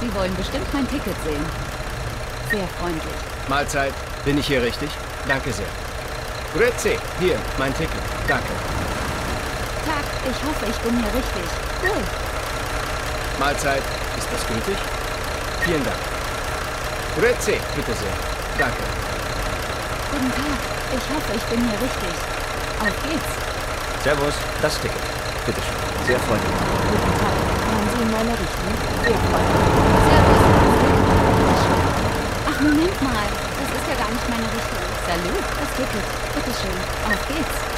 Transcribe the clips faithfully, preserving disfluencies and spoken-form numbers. Sie wollen bestimmt mein Ticket sehen. Sehr freundlich. Mahlzeit. Bin ich hier richtig? Danke sehr. Grüezi. Hier, mein Ticket. Danke. Tag. Ich hoffe, ich bin hier richtig. Cool. Mahlzeit. Ist das gültig? Vielen Dank. Grüezi. Bitte sehr. Danke. Guten Tag. Ich hoffe, ich bin hier richtig. Auf geht's. Servus. Das Ticket. Bitte schön. Sehr freundlich. Guten Tag. Kommen Sie in meine Richtung? Sehr freundlich. Moment mal, das ist ja gar nicht meine Richtung. Salut, das Ticket. Bitte schön, auf geht's.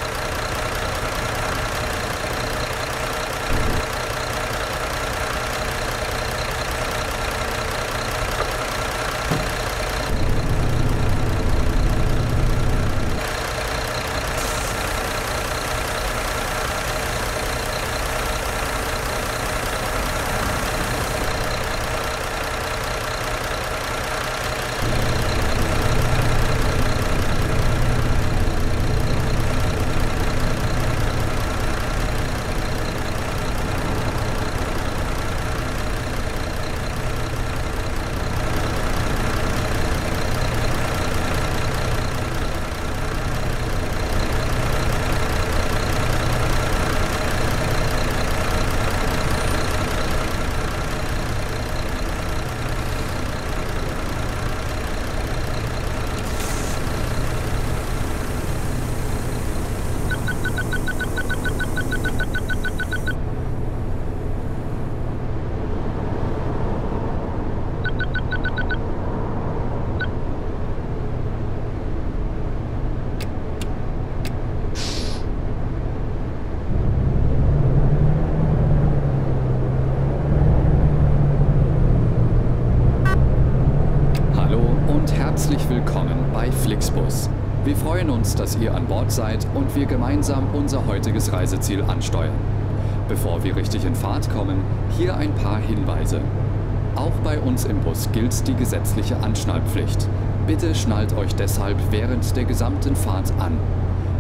Flixbus. Wir freuen uns, dass ihr an Bord seid und wir gemeinsam unser heutiges Reiseziel ansteuern. Bevor wir richtig in Fahrt kommen, hier ein paar Hinweise. Auch bei uns im Bus gilt die gesetzliche Anschnallpflicht. Bitte schnallt euch deshalb während der gesamten Fahrt an.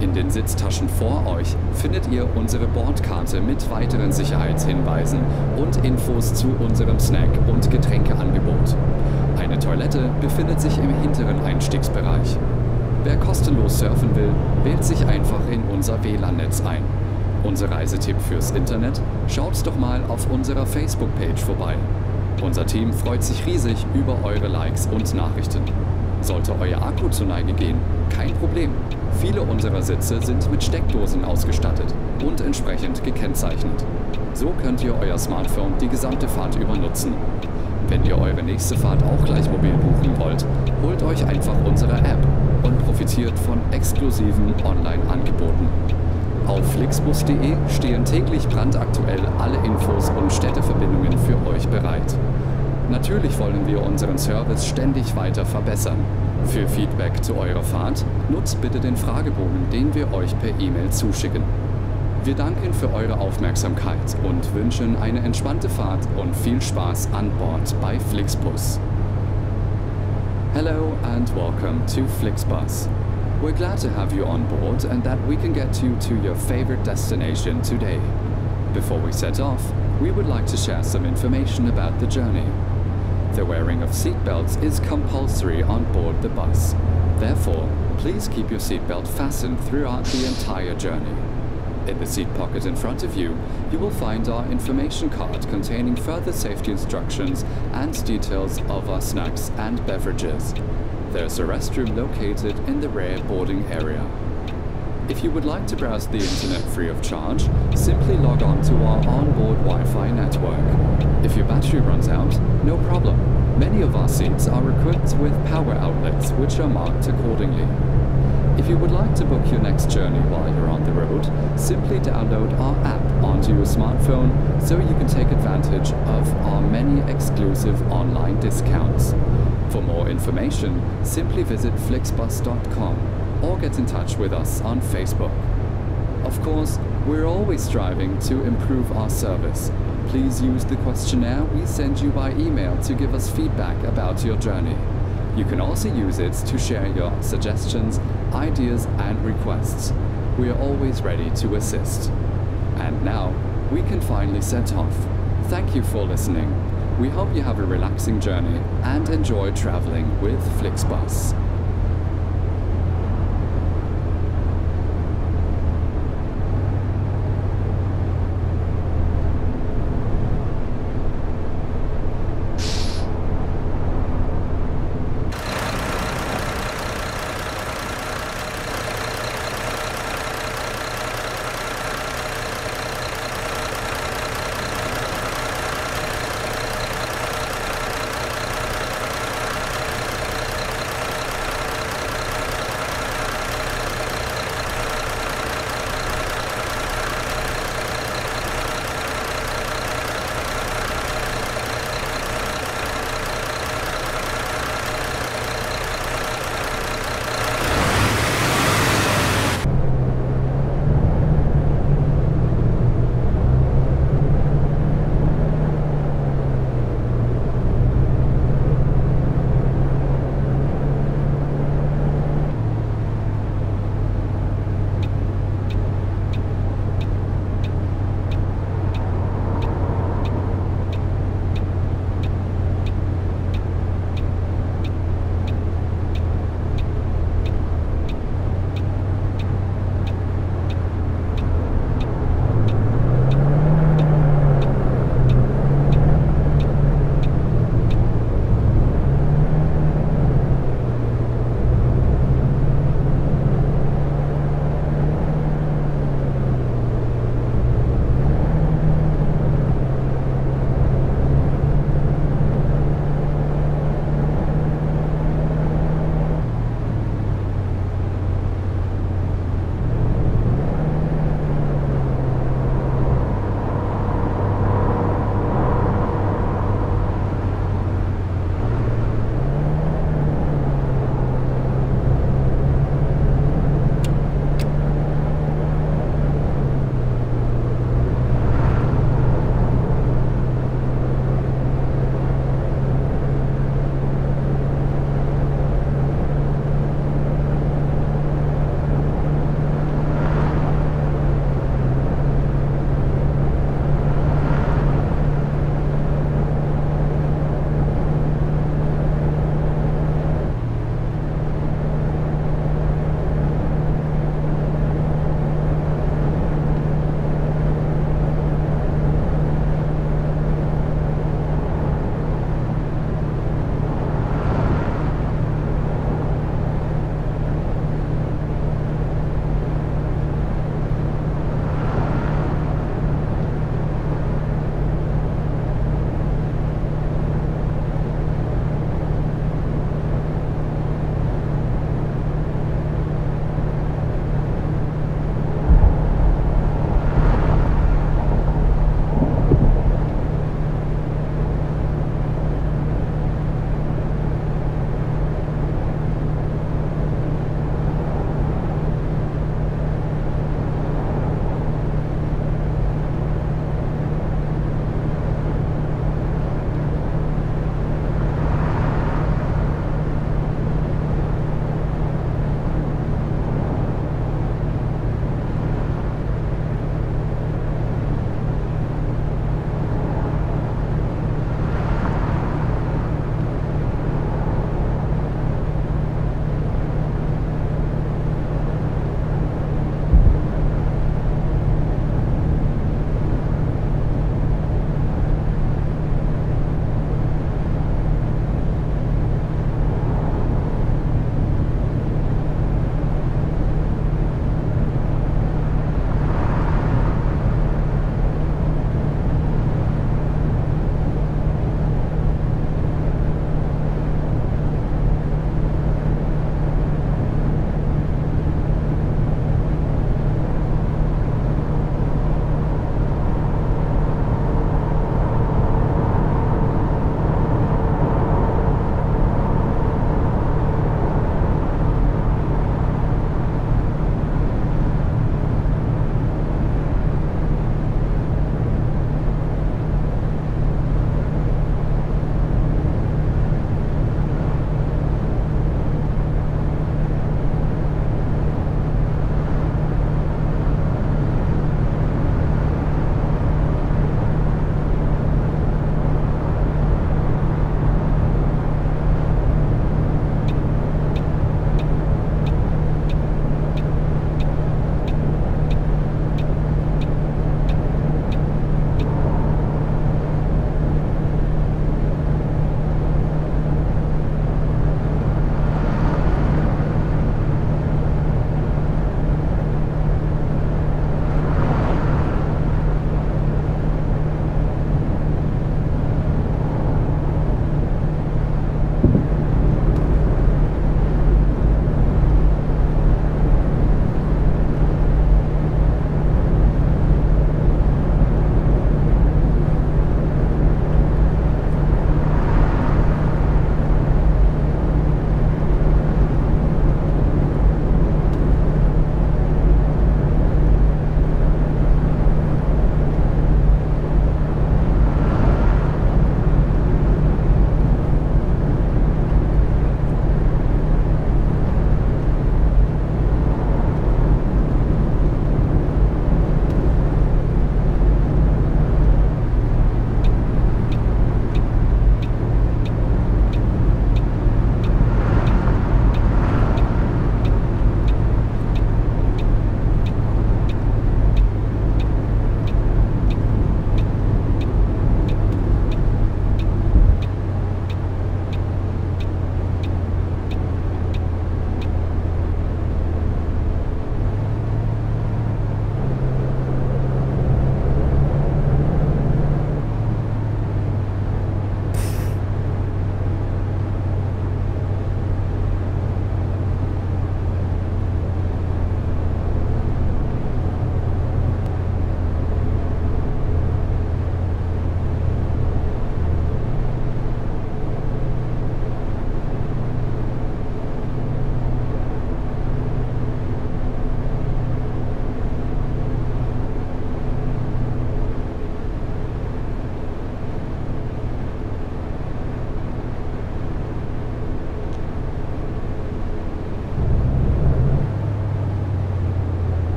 In den Sitztaschen vor euch findet ihr unsere Bordkarte mit weiteren Sicherheitshinweisen und Infos zu unserem Snack- und Getränkeangebot. Eine Toilette befindet sich im hinteren Einstiegsbereich. Wer kostenlos surfen will, wählt sich einfach in unser W L A N-Netz ein. Unser Reisetipp fürs Internet? Schaut doch mal auf unserer Facebook-Page vorbei. Unser Team freut sich riesig über eure Likes und Nachrichten. Sollte euer Akku zu Neige gehen, kein Problem. Viele unserer Sitze sind mit Steckdosen ausgestattet und entsprechend gekennzeichnet. So könnt ihr euer Smartphone die gesamte Fahrt über nutzen. Wenn ihr eure nächste Fahrt auch gleich mobil buchen wollt, holt euch einfach unsere App und profitiert von exklusiven Online-Angeboten. Auf flixbus punkt de stehen täglich brandaktuell alle Infos und Städteverbindungen für euch bereit. Natürlich wollen wir unseren Service ständig weiter verbessern. Für Feedback zu eurer Fahrt nutzt bitte den Fragebogen, den wir euch per E-Mail zuschicken. Wir danken für eure Aufmerksamkeit und wünschen eine entspannte Fahrt und viel Spaß an Bord bei Flixbus. Hello and welcome to Flixbus. We're glad to have you on board and that we can get you to your favorite destination today. Before we set off, we would like to share some information about the journey. The wearing of seatbelts is compulsory on board the bus. Therefore, please keep your seatbelt fastened throughout the entire journey. In the seat pocket in front of you, you will find our information card containing further safety instructions and details of our snacks and beverages. There's a restroom located in the rear boarding area. If you would like to browse the internet free of charge, simply log on to our onboard Wi-Fi network. If your battery runs out, no problem. Many of our seats are equipped with power outlets, which are marked accordingly. If you would like to book your next journey while you're on the road, simply download our app onto your smartphone so you can take advantage of our many exclusive online discounts. For more information, simply visit flixbus punkt com. Or get in touch with us on Facebook. Of course, we're always striving to improve our service. Please use the questionnaire we send you by email to give us feedback about your journey. You can also use it to share your suggestions, ideas and requests. We are always ready to assist. And now, we can finally set off. Thank you for listening. We hope you have a relaxing journey and enjoy traveling with Flixbus.